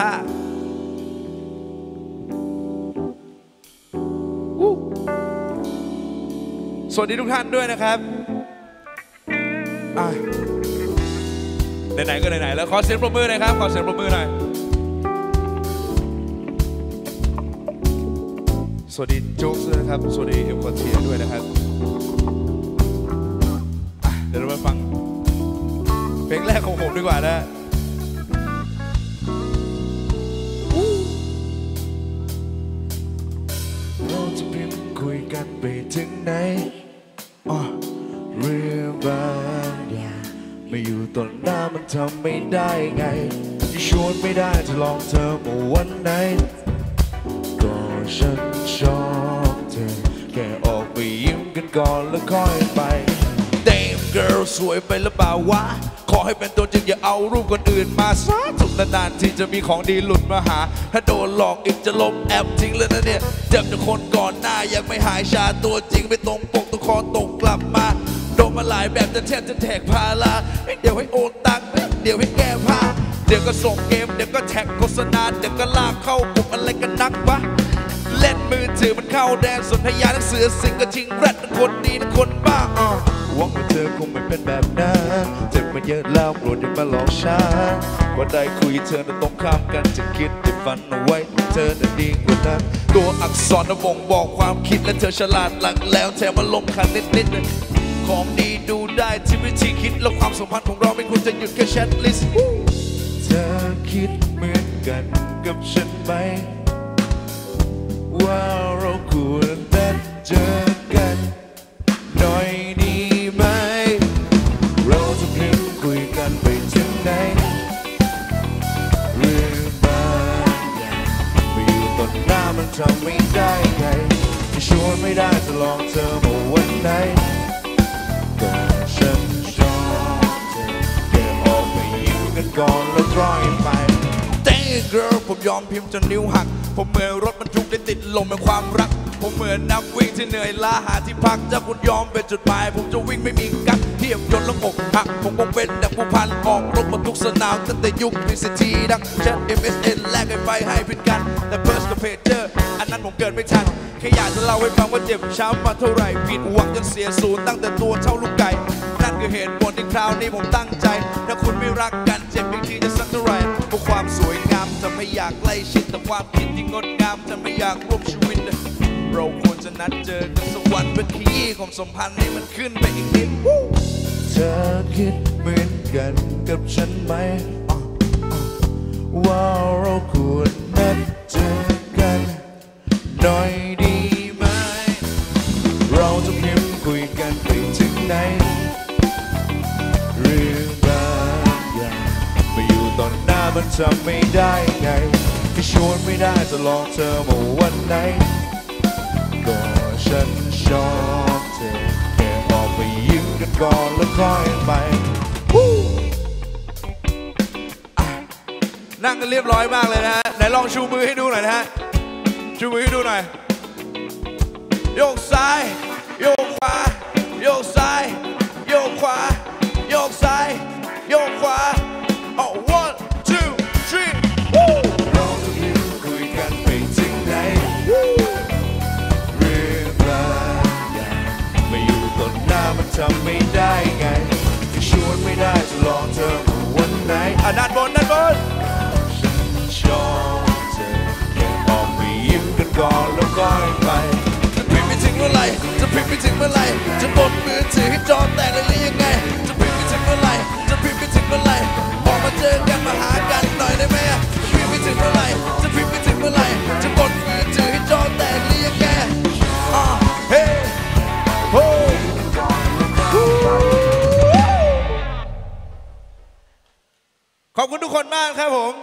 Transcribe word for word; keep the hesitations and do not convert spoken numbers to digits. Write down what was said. ภาพสวัสดีทุกท่านด้วยนะครับไหนๆก็ไหนๆแล้วขอเสียงปรบมือหน่อยครับขอเสียงปรบมือหน่อยสวัสดีโจ๊กด้วยนะครับสวัสดีเอ็มคอเทียด้วยนะครับเดี๋ยวเรามาฟังเพลงแรกของผมดีกว่านะเราจะพิมพ์คุยกันไปถึงไหนเรื่องบางอย่างไม่อยู่ตอนหน้ามันทำไม่ได้ไงที่ชวนไม่ได้จะลองเธอเมื่อวันไหนก็ฉันชอบเธอแค่ออกไปยิ้มกันก่อนแล้วค่อยไปGirl สวยไปหรือเปล่าวะขอให้เป็นตัวจริงอย่าเอารูปคนอื่นมาซะทุกนานๆที่จะมีของดีหลุดมาหาถ้าโดนหลอกอีกจะลบแอปทิ้งแล้วนะเนี่ยเจ็บจากคนก่อนหน้ายังไม่หายชาตัวจริงไม่ตรงปกตัวคอตกกลับมาโดนมาหลายแบบจะแทบจะแทกพาลาเดี๋ยวให้โอนตังค์เดี๋ยวให้แก้ผ้าเดี๋ยวก็ส่งเกมเดี๋ยวก็แท็กโฆษณาเดี๋ยวก็ลากเข้ากลุ่มอะไรกันนักวะเล่นมือถือมันเข้าแดนสนธยาทั้งเสือสิงก็ทิ้งแรดทั้งคนดีทั้งคนบ้าหวังว่าเธอคงไม่เป็นแบบนั้นเจ็บมาเยอะแล้วโปรดอย่ามาหลอกฉันว่าได้คุยเธอต้องข้ามกันจะคิดจะฝันเอาไว้เธอน่ะดีกว่านั้นตัวอักษรบ่งบอกความคิดและเธอฉลาดหลังแล้วแถมมาลงขันนิดๆของดีดูได้ที่วิธีคิดและความสัมพันธ์ของเราไม่ควรจะหยุดแค่แชทลิสต์เธอคิดเหมือนกันกับฉันไหมว่าเราควรนัดเจอกันหน่อยดีไหมเราจะพลิกคุยกันไปถึงไหนเรื่องบางอย่างไม่อยู่ตอนหน้ามันทำไม่ได้ไงที่ชวนไม่ได้จะลองเธอเมื่อวันไหนก็ฉันชอบเธอแค่ออกไปยิ้มกันก่อนแล้วร้อยไปGirl ผมยอมพิมพ์จนนิ้วหักผมเหมือนรถบรรทุกที่ติดลมในความรักผมเหมือนนักวิ่งที่เหนื่อยล้าหาที่พักถ้าคุณยอมเป็นจุดหมายผมจะวิ่งไม่มีกั๊กเทียบยนต์แล้วอกหักผมคงเป็นดักผู้พันออกรถบรรทุกสนามตั้งแต่ยุคพีซีทีดักแชท เอ็ม เอส เอ็น แลกไอไฟให้พิดกันแต่เพิร์สกับเพจเจอร์อันนั้นผมเกิดไม่ทันแค่อยากจะเล่าให้ฟังว่าเจ็บช้ำมาเท่าไหร่ผิดหวังจนเสียศูนย์ตั้งแต่ตัวเท่าลูกไก่นั่นคือเหตุผลที่คราวนี้ผมตั้งใจถ้าคุณไม่รักกันเจ็บอีกทีจะสักเท่าไหร่เพราะความสวยงามจะไม่อยากไล่ชิดแต่ความคิดที่งดงามจะไม่อยากร่วมชีวิตเราควรจะนัดเจอกันสักวันเป็นที่ของสัมพันธ์ให้มันขึ้นไปอีกนิดเธอคิดเหมือนกันกับฉันไหมว่าเราควรนัดเจอกันหน่อยดีไหมเราจะพิมพ์คุยกันไปถึงไหนเรื่องบางอย่างไม่อยู่ตอนหน้ามันทำไม่ได้ไงที่ชวนไม่ได้จะลองเธอเมื่อวันไหนก็ฉันชอบเธอแค่ออกไปยิ้มกันก่อนแล้วค่อยไปนั่งกันเรียบร้อยมากเลยนะฮะไหนลองชูมือให้ดูหน่อยนะฮะชูมือให้ดูหน่อยโยกซ้ายโยกขวาโยกซ้ายโยกขวาโยกซ้ายโยกขวาโอ้ one two three เราจะพิมพ์คุยกันไปถึงไหนเรื่องราวไม่อยู่ตอนหน้ามันทำไม่ได้ไงที่ชวนไม่ได้จะลองเธอวันไหนอ่ะด้านบนด้านบนฉันชอบเธอแค่ออกไปยิ้มกันก่อนแล้วก็ไปจะพิมพ์ไปถึงเมื่อไหร่จะพิมพ์ไปถึงเมื่อไหร่จะบนมือถือให้จอแตกอะไรยังไงจะพิมพ์ไปถึงเมื่อไหร่จะพิมพ์ไปถึงเมื่อไหร่ออกมาเจอกันมาหากันหน่อยได้ไหมจะพิมพ์ไปถึงเมื่อไหร่จะพิมพ์ไปถึงเมื่อไหร่จะบนมือถือให้จอแตกอะไรยังไงอ่ะเฮ้โอ้ขอบคุณทุกคนมากครับผม